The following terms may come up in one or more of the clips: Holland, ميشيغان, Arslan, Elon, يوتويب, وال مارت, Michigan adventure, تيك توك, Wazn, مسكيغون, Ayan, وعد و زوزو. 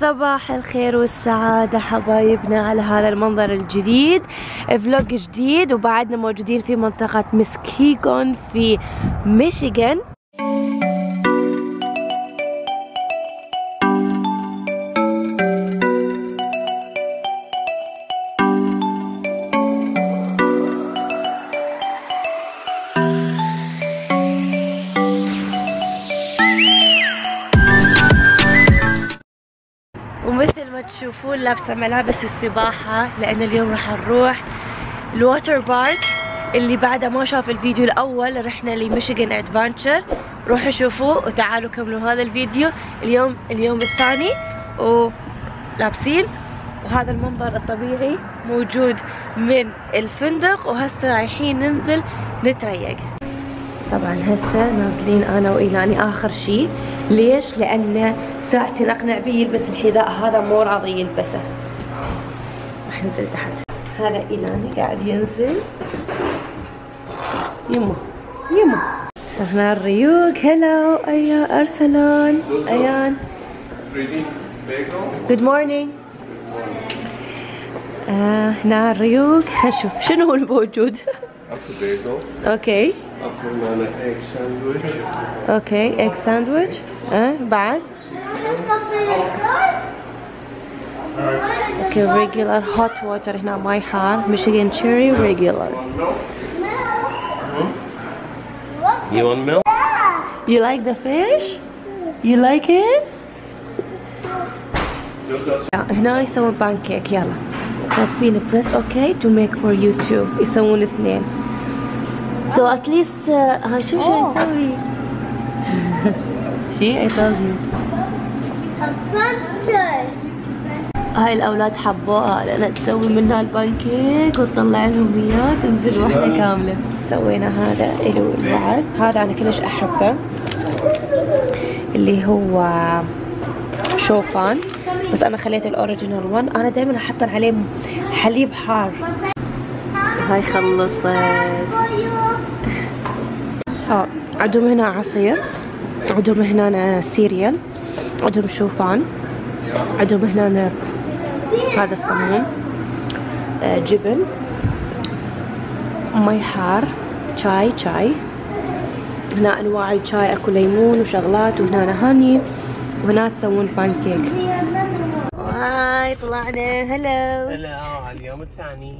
صباح الخير والسعادة حبايبنا على هذا المنظر الجديد، فلوج جديد. وبعدنا موجودين في منطقة مسكيغون في ميشيغان. ومثل ما تشوفون لابسه ملابس السباحه، لان اليوم راح نروح الووتر بارك. اللي بعده ما شاف الفيديو الاول رحنا لميشيغان ادفنتشر، روحوا شوفوه وتعالوا كملوا هذا الفيديو. اليوم الثاني ولابسين، وهذا المنظر الطبيعي موجود من الفندق. وهسه رايحين ننزل نتريق. طبعا هسه نازلين انا وايلاني اخر شيء. ليش؟ لانه ساعتين اقنع بيه يلبس الحذاء هذا، مو راضي يلبسه. راح ننزل تحت. هذا ايلاني قاعد ينزل. يمه سهنا الريوق. هلو ايا ارسلان، ايان، جود مورنينج. هنا الريوق. خلينا نشوف شنو هو الموجود. اوكي اكو معنا ايج ساندويتش. اوكي ايج ساندويتش. بعد اوكي ريجولار هوت ووتر. هنا ماي حار، ميشيغان تشيري ريجولار. You want milk? You like the fish? You like it? هنا يسوون بانكيك. يلا كاتبين press okay to make for you two. يسوون اثنين. So at least هاي شوف شو يسوي. شي I told you. هاي الأولاد حبوها لأنها تسوي منها البانكيك وتطلع لهم إياه، تنزل واحدة كاملة. سوينا هذا إلو بعد. هذا أنا كلش أحبه اللي هو شوفان، بس أنا خليته الأوريجينال ون. أنا دايما أحط عليه حليب حار. هاي خلصت. عندهم هنا عصير، عندهم هنا سيريال، عندهم شوفان، عندهم هنا هذا الصمون، جبن، مي حار، شاي. هنا انواع الشاي، اكو ليمون وشغلات، وهنا هاني، وهنا تسوون بانكيك. واي طلعنا. هلا على اليوم الثاني.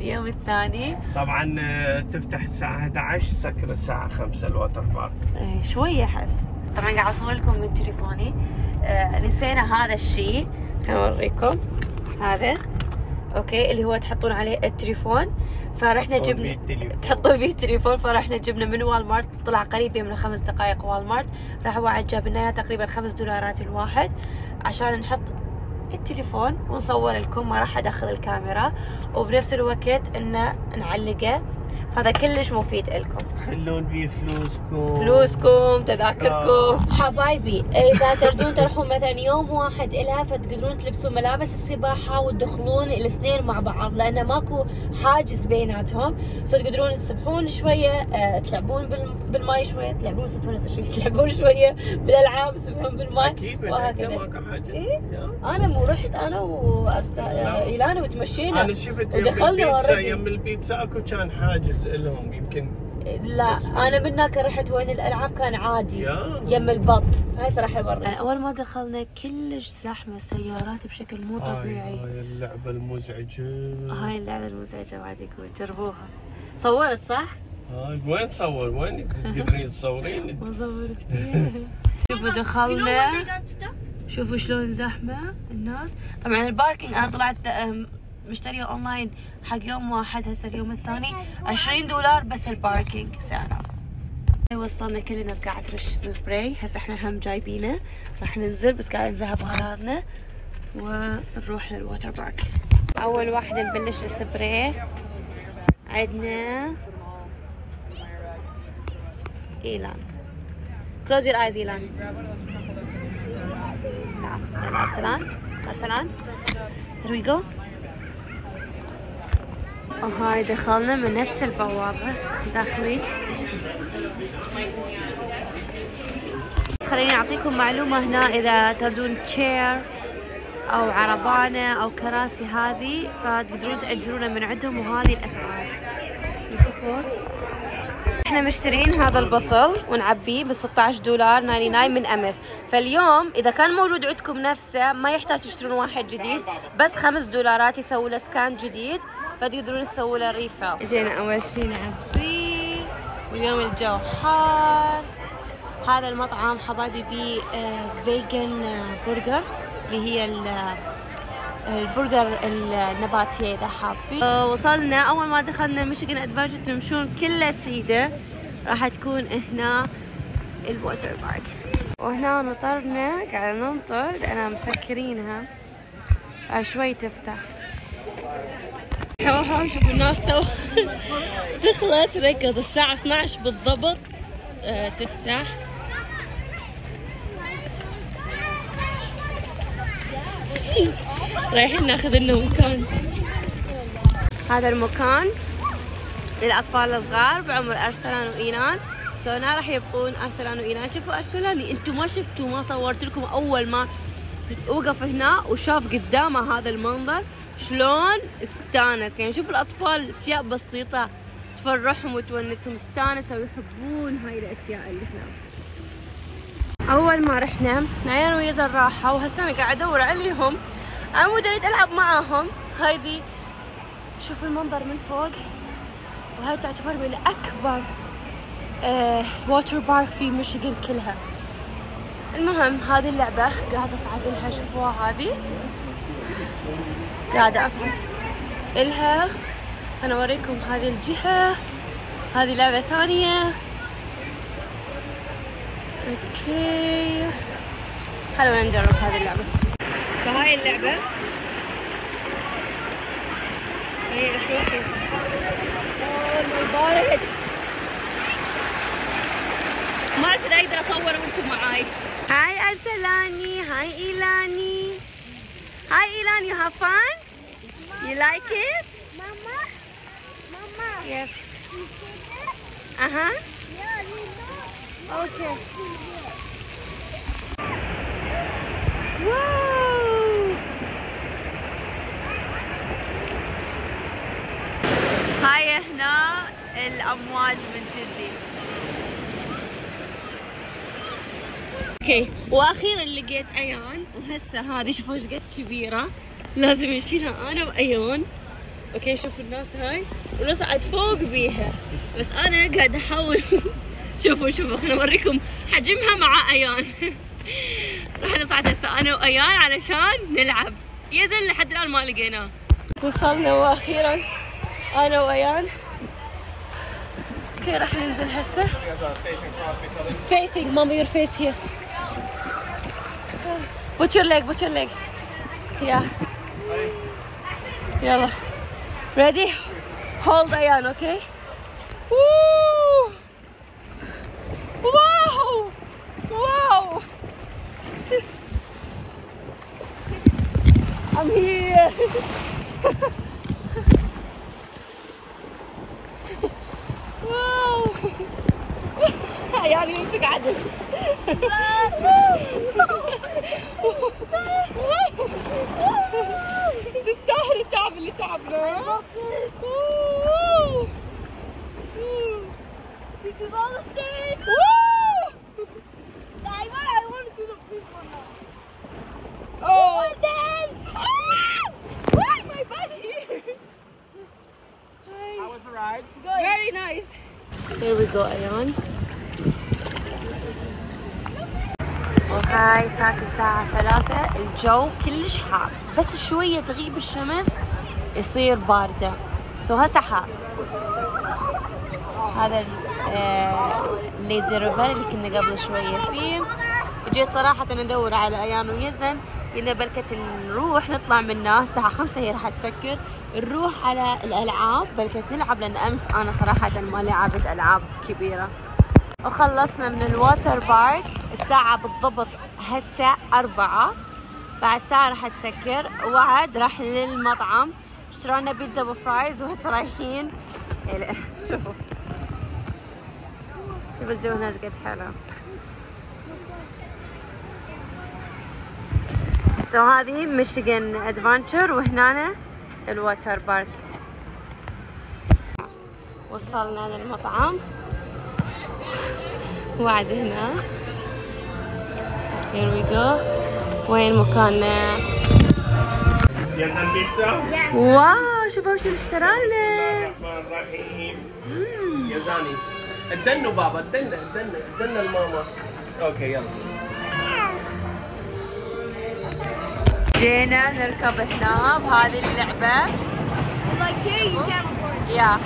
اليوم الثاني طبعا تفتح الساعة 11، تسكر الساعة 5 الوتر بارك. اي شوية احس. طبعا قاعد اصور لكم من تليفوني. نسينا هذا الشيء، خليني اوريكم هذا. اوكي اللي هو تحطون عليه التليفون، فرحنا جبنا تحطون فيه التليفون. فرحنا جبنا من وال مارت، طلع قريب من 5 دقائق وال مارت. راح واحد جاب لنا تقريبا $5 الواحد عشان نحط التليفون ونصور لكم. ما راح ادخل الكاميرا، وبنفس الوقت انه نعلقه. هذا كلش مفيد لكم، تخلون بيه فلوسكم، تذاكركم. حبايبي اذا تردون تروحون مثلا يوم واحد الها، فتقدرون تلبسون ملابس السباحه وتدخلون الاثنين مع بعض، لانه ماكو حاجز بيناتهم. سو تقدرون تسبحون شويه، تلعبون بالماي شويه، تلعبون تسبحون نفس الشيء، تلعبون شويه بالالعاب، تسبحون بالماي وهكذا. ماكو حاجز. إيه؟ انا مو رحت انا وإيلان وتمشينا. انا شفت يم البيتزا اكو كان حاجز لهم يمكن. لا انا من هناك رحت وين الالعاب كان عادي يم البط. هسه راح اوريك. اول ما دخلنا كلش زحمه، سيارات بشكل مو طبيعي. هاي اللعبه المزعجه، بعد يقول جربوها. صورت صح؟ وين صور؟ وين تقدرين تصورين؟ ما صورت فيها. شوفوا دخلنا، شوفوا شلون زحمه الناس. طبعا الباركينج انا طلعت مشتريه اونلاين حق يوم واحد، هسه اليوم الثاني $20 بس الباركينج سعره. وصلنا كل الناس قاعد ترش سبراي. هسه احنا هم جايبينه، راح ننزل بس قاعد نذهب اغراضنا ونروح للووتر بارك. اول واحده نبلش السبراي عندنا ايلان. كلوز يور ايز ايلان. تعال يلا ارسلان. هير وي جو. وهاي دخلنا من نفس البوابة داخلي. بس خليني أعطيكم معلومة هنا، إذا تردون تشير او عربانه او كراسي هذه، فتقدرون تاجرونها من عندهم. وهذه الاسعار شوفون، احنا مشترين هذا البطل ونعبيه ب 16 دولار 99 من امس. فاليوم اذا كان موجود عندكم نفسه ما يحتاج تشترون واحد جديد، بس 5 دولارات يسووا له سكان جديد، فتقدرون تسووا له ريفل. جينا اول شيء نعبيه، واليوم الجو حار. هذا المطعم حبايبي بي فيجن برجر، اللي هي البرجر النباتية إذا حابين. وصلنا أول ما دخلنا ميشيغان ادفنتشر، تمشون كله سيدة راح تكون هنا الووتر بارك. وهنا مطرنا قاعد نمطر لأنها مسكرينها شوي تفتح. حوها شوفوا الناس تو دخلت ركض الساعة 12 بالضبط تفتح. رايحين ناخذ لنا مكان. هذا المكان للاطفال الصغار بعمر ارسلان وايلان. سونا راح يبقون ارسلان وايلان. شوفوا ارسلان انتم ما شفتوا، ما صورت لكم اول ما وقف هنا وشاف قدامه هذا المنظر شلون استانس. يعني شوفوا الاطفال اشياء بسيطه تفرحهم وتونسهم، استانسوا ويحبون هاي الاشياء اللي هنا. أول ما رحنا عيان ويزن راحة، وهسه أنا قاعد أدور عليهم، أنا مو دليت ألعب معاهم. هايدي شوفوا المنظر من فوق، وهاي تعتبر من أكبر ووتر بارك في ميشيغان كلها. المهم هذه اللعبة قاعدة أصعد لها، شوفوها هذه قاعدة أصعد لها. أنا أوريكم هذه الجهة، هذه لعبة ثانية. اوكي خلونا نجرب هذه اللعبة. فهاي اللعبة هي شوفي بارد، ما اعرف اذا اقدر اصور وانتم معاي. هاي ارسلاني، هاي ايلاني. هاي ايلان، يو هاف فان؟ يو لايك ات؟ ماما ماما يس اها اوكي. واو هاي هنا الامواج من تجي. اوكي واخيرا لقيت ايان، وهسه هذه شوفوا ايش قد كبيره، لازم نشيلها انا وايان. اوكي شوفوا الناس هاي ورصعت فوق بيها، بس انا قاعد احاول. شوفوا شوفوا خليني اوريكم حجمها مع ايان. رح نصعد هسه انا وايان علشان نلعب. يزن لحد الان ما لقيناه. وصلنا واخيرا انا وايان. اوكي رح ننزل هسه. Facing mama your face here. Put your leg, put your leg. Yeah. يلا. Ready? Hold ايان okay? Woo! واو واو I'm here. واو عيالي يمسك عدل. تستاهل التعب اللي تعبنا. This is all the stage! Woo! I want to do the big one now. Oh! What the hell? Ah! Why my buddy? How was the ride? Good. Very nice. Here we go, Ayan. وهاي ساعة الساعة 3، الجو كلش حار، بس شوية تغيب الشمس يصير باردة. سو هسه حار. هذا الليزر ريفر اللي كنا قبل شويه فيه. جيت صراحه انا ادور على ايان ويزن، لان بلكت نروح نطلع منه الساعه 5 هي راح تسكر، نروح على الالعاب بلكت نلعب، لان امس انا صراحه ما لعبت العاب كبيره. وخلصنا من الووتر بارك، الساعه بالضبط هسه 4، بعد ساعه راح تسكر. وعد راح للمطعم، اشترينا بيتزا وفرايز، وهسه رايحين. شوفوا شوف الجو هنا ايش قد حلو. سو هذه ميشيغان ادفنتشر، وهنا الواتر بارك. وصلنا للمطعم وعد هنا. Here we go. وين مكاننا؟ واو شوفوا شو اشترينا. يا زاني ادنا بابا، ادنا الماما. اوكي يلا جينا نركب هنا بهذه اللعبة. يا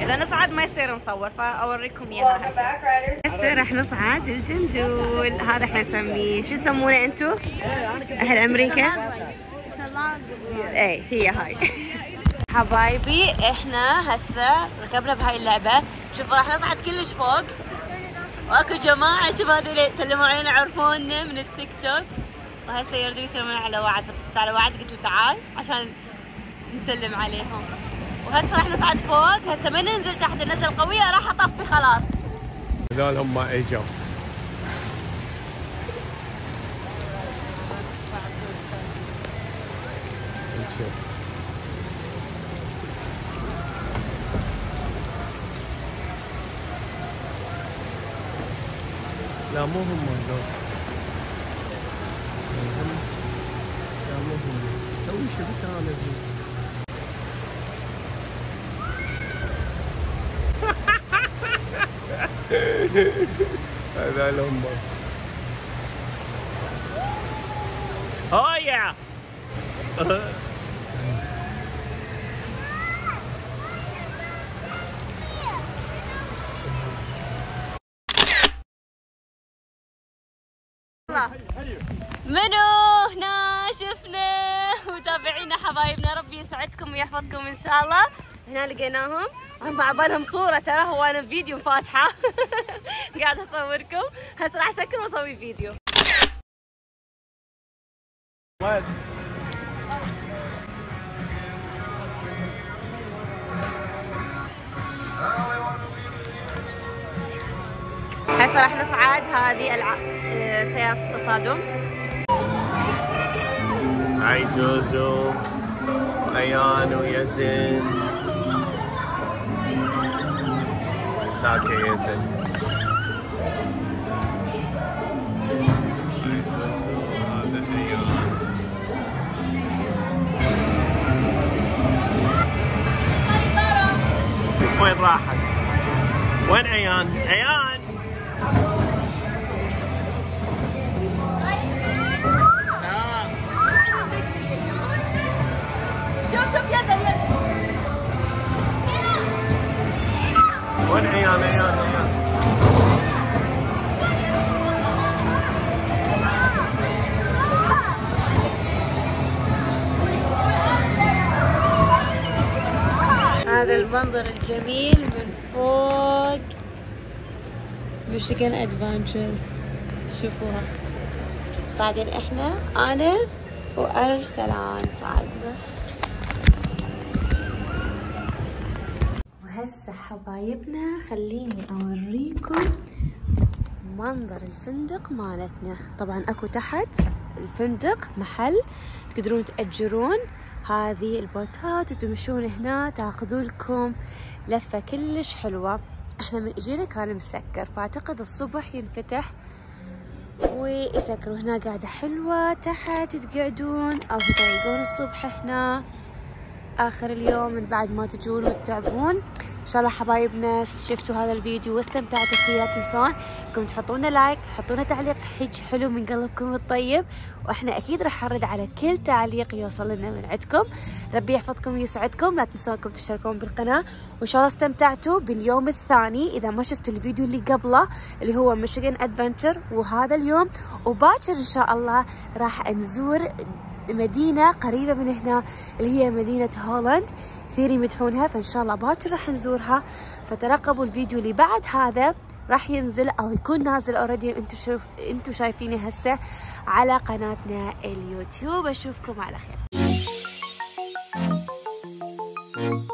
إذا نصعد ما يصير نصور، فأوريكم إياها هسه. هسه راح نصعد الجندول، هذا احنا نسميه، شو يسمونه أنتو؟ أهل أمريكا؟ إي هي هاي. حبايبي احنا هسه ركبنا بهاي اللعبة، شوفوا راح نصعد كلش فوق. واكو جماعة شوف هذول سلموا علينا عرفونا من التيك توك، وهسه يردون يسلمون على وعد، فتصلت على وعد قلت له تعال عشان نسلم عليهم. وهسه راح نصعد فوق، هسه ما ننزل تحت النزله القويه راح اطفي خلاص. هذولهم ما اجوا. لا مو هم هذول. لا مو هم، تو شفت انا نزلت. هذا لهم يا منو هنا شفنا وتابعينا حبايبنا، ربي يسعدكم ويحفظكم ان شاء الله. هنا لقيناهم، هم على بالهم صورة ترى، هو أنا فيديو فاتحة قاعدة أصوركم. هسه راح أسكر وأسوي فيديو. هسه راح نصعد هذه سيارة التصادم. هاي جوزو وأيان وياسين. اوكي يا سيدي وين راحت؟ وين ايان؟ ايان شوف يده وين ايان؟ ايان ايان هذا المنظر الجميل من فوق ميشيغان ادفنتشر. شوفوها صاعدين احنا، انا وارسلان صعدنا. هسه حبايبنا خليني اوريكم منظر الفندق مالتنا. طبعا اكو تحت الفندق محل تقدرون تأجرون هذه البوتات وتمشون هنا تاخذوا لكم لفة كلش حلوة. احنا من اجينا كان مسكر، فاعتقد الصبح ينفتح ويسكروا. هنا قاعدة حلوة تحت تقعدون او تطيقون الصبح هنا اخر اليوم من بعد ما تجون وتتعبون. ان شاء الله حبايبنا شفتوا هذا الفيديو واستمتعتوا فيه، لا تنسون انكم تحطونا لايك، حطونا تعليق هيك حلو من قلبكم الطيب، واحنا اكيد راح نرد على كل تعليق يوصل لنا من عندكم. ربي يحفظكم ويسعدكم، لا تنسون انكم تشتركون بالقناه، وان شاء الله استمتعتوا باليوم الثاني. اذا ما شفتوا الفيديو اللي قبله اللي هو ميشيغان ادفنتشر وهذا اليوم، وباكر ان شاء الله راح نزور مدينة قريبة من هنا اللي هي مدينة هولند، كثير يمدحونها، فإن شاء الله باكر راح نزورها. فترقبوا الفيديو اللي بعد هذا راح ينزل أو يكون نازل أوريدي، أنتم شايفينه هسه على قناتنا اليوتيوب. أشوفكم على خير.